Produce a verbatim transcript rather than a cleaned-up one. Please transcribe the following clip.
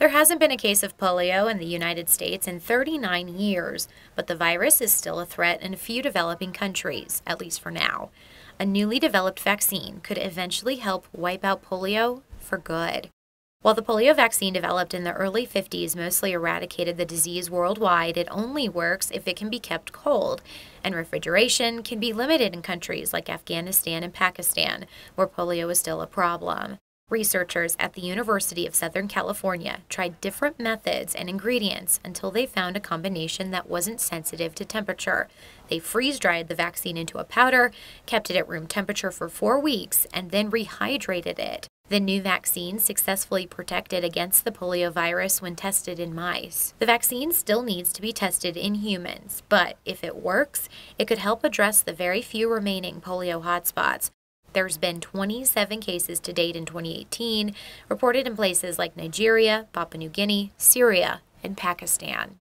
There hasn't been a case of polio in the United States in thirty-nine years, but the virus is still a threat in a few developing countries, at least for now. A newly developed vaccine could eventually help wipe out polio for good. While the polio vaccine developed in the early fifties mostly eradicated the disease worldwide, it only works if it can be kept cold, and refrigeration can be limited in countries like Afghanistan and Pakistan, where polio is still a problem. Researchers at the University of Southern California tried different methods and ingredients until they found a combination that wasn't sensitive to temperature. They freeze-dried the vaccine into a powder, kept it at room temperature for four weeks, and then rehydrated it. The new vaccine successfully protected against the poliovirus when tested in mice. The vaccine still needs to be tested in humans, but if it works, it could help address the very few remaining polio hotspots. There's been twenty-seven cases to date in twenty eighteen, reported in places like Nigeria, Papua New Guinea, Syria, and Pakistan.